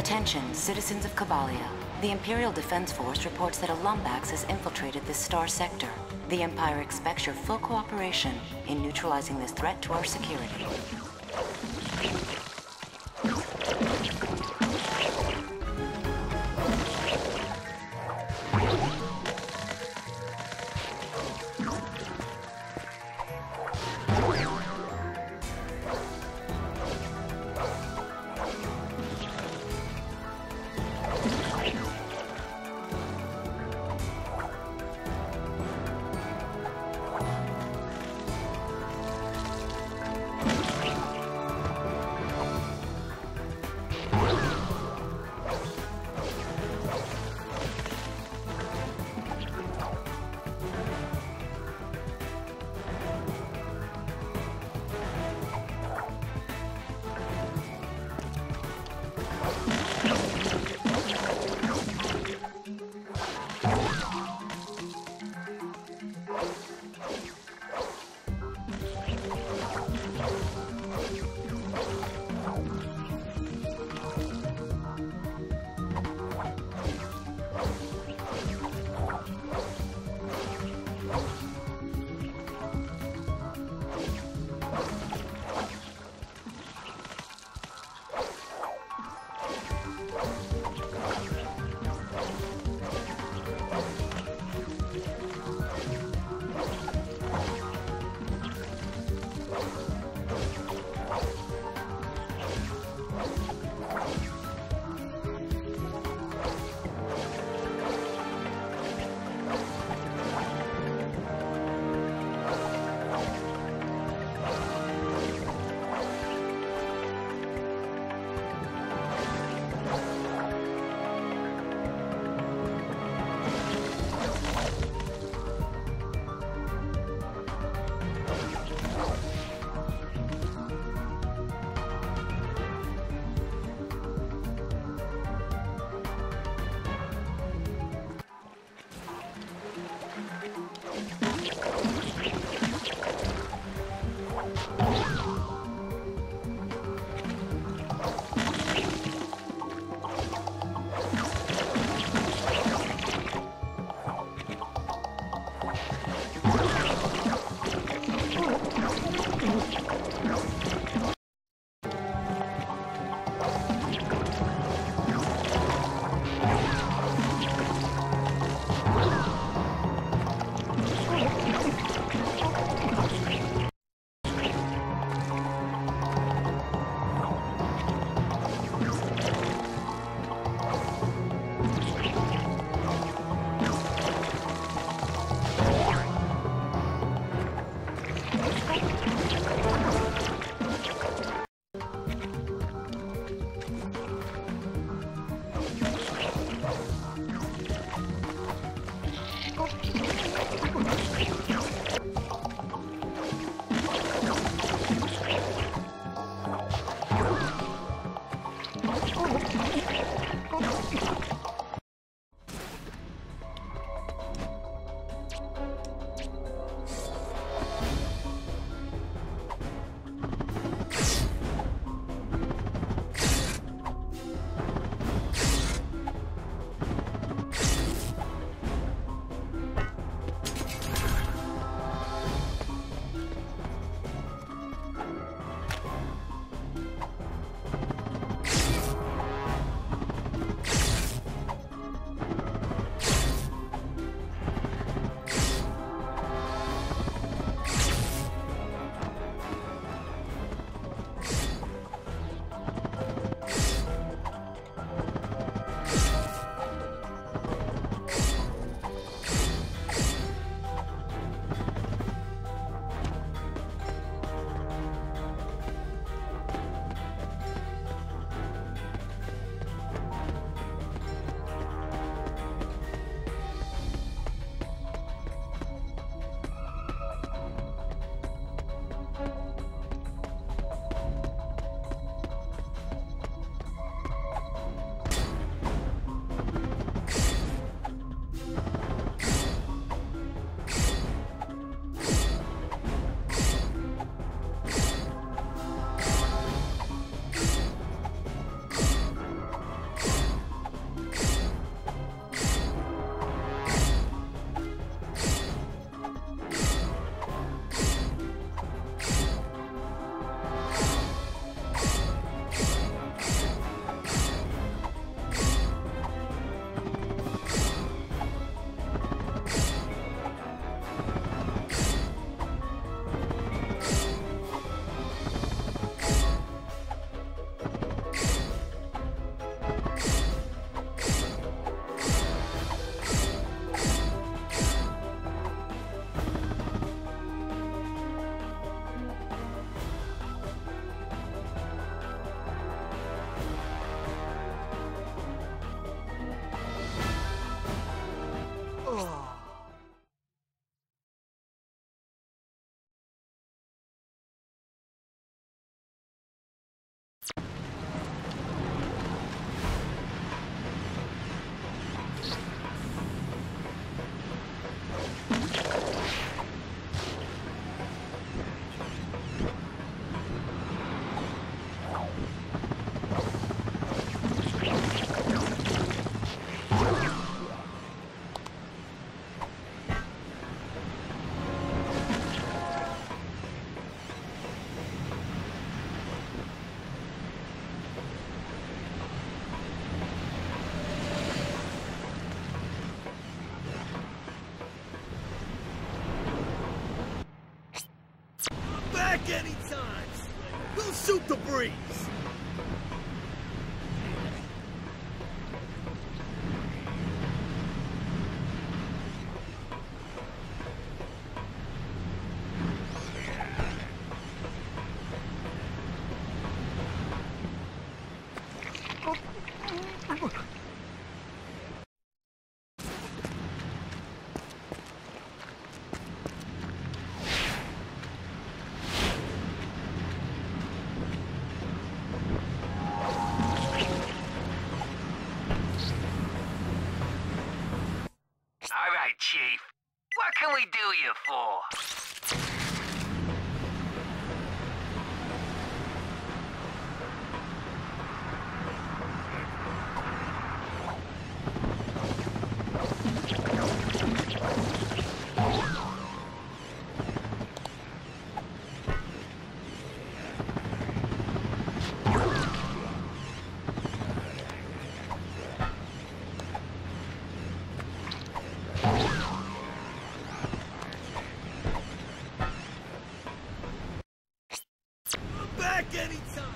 Attention, citizens of Cobalia. The Imperial Defense Force reports that a Lombax has infiltrated this Star Sector. The Empire expects your full cooperation in neutralizing this threat to our security. debris. Chief, what can we do you for? Anytime.